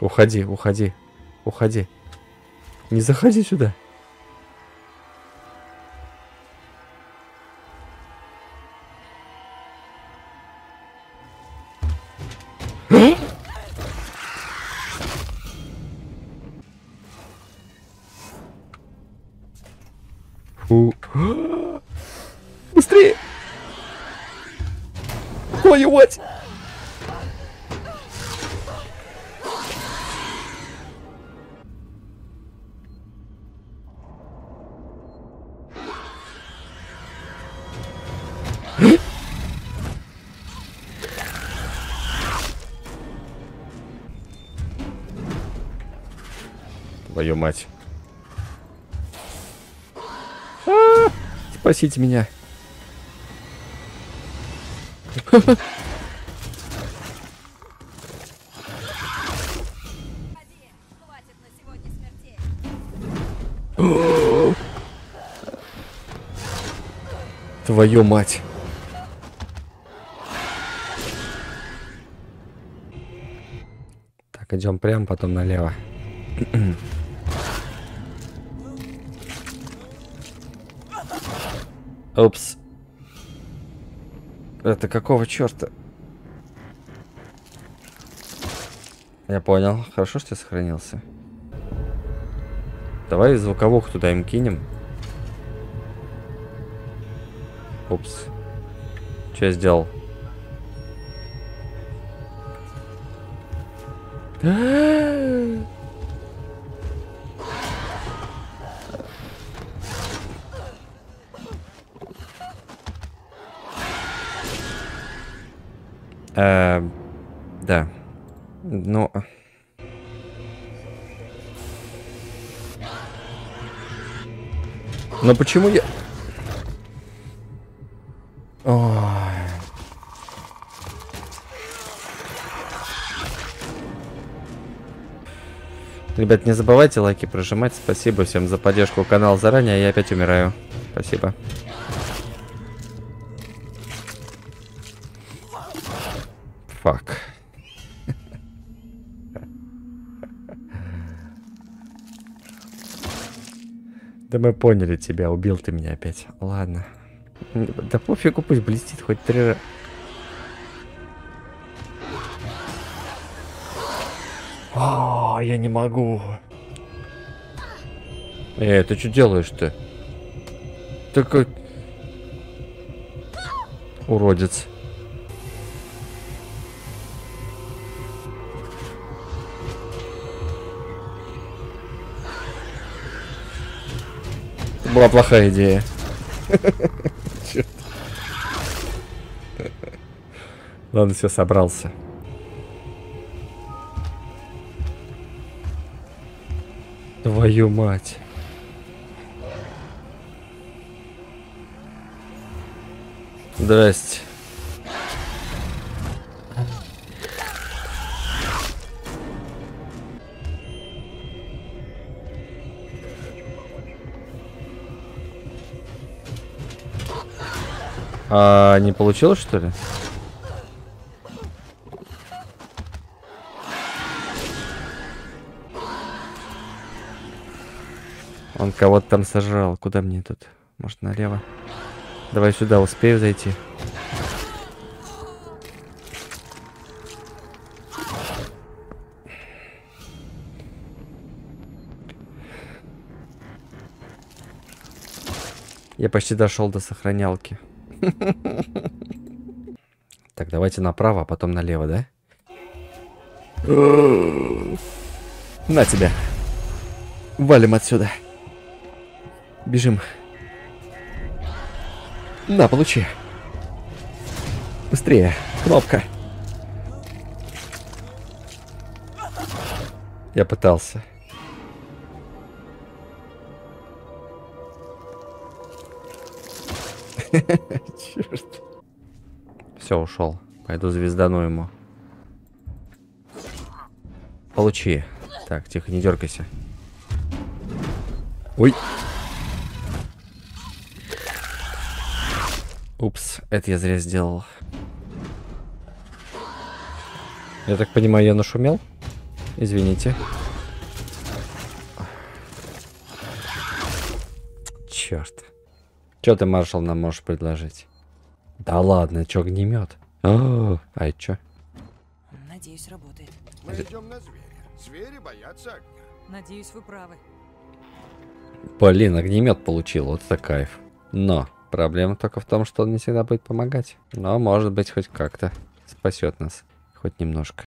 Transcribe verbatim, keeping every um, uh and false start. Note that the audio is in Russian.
Уходи, уходи, уходи. Не заходи сюда. Быстрее! Воевать! Твою мать. А-а-а, спасите меня. Твою мать. Так, идем прямо, потом налево. Упс. Это какого черта? Я понял. Хорошо, что я сохранился. Давай звуковых туда им кинем. Упс. Что я сделал? Э, да. Ну. Но почему я... Ой. Ребят, не забывайте лайки прожимать. Спасибо всем за поддержку канала заранее. Я опять умираю. Спасибо. Фак. Да мы поняли тебя, убил ты меня опять. Ладно. Да пофигу, пусть блестит хоть три раза. О, я не могу. Эй, ты что делаешь-то? Такой... уродец. Была плохая идея. Ладно, все, собрался. Твою мать. Здрасте. А, не получилось, что ли? Он кого-то там сожрал. Куда мне тут? Может, налево? Давай сюда, успею зайти. Я почти дошел до сохранялки. Так, давайте направо, а потом налево, да? На тебя. Валим отсюда. Бежим. На, получи. Быстрее. Кнопка. Я пытался. Черт. Все, ушел. Пойду звездану ему. Получи. Так, тихо, не дергайся. Ой. Упс, это я зря сделал. Я так понимаю, я нашумел? Извините. Черт. Че ты, маршал, нам можешь предложить? Да ладно, че огнемет? О, а это че? Надеюсь, работает. Мы идем на зверя. Звери боятся огня. Надеюсь, вы правы. Блин, огнемет получил, вот это кайф. Но проблема только в том, что он не всегда будет помогать. Но может быть хоть как-то спасет нас. Хоть немножко.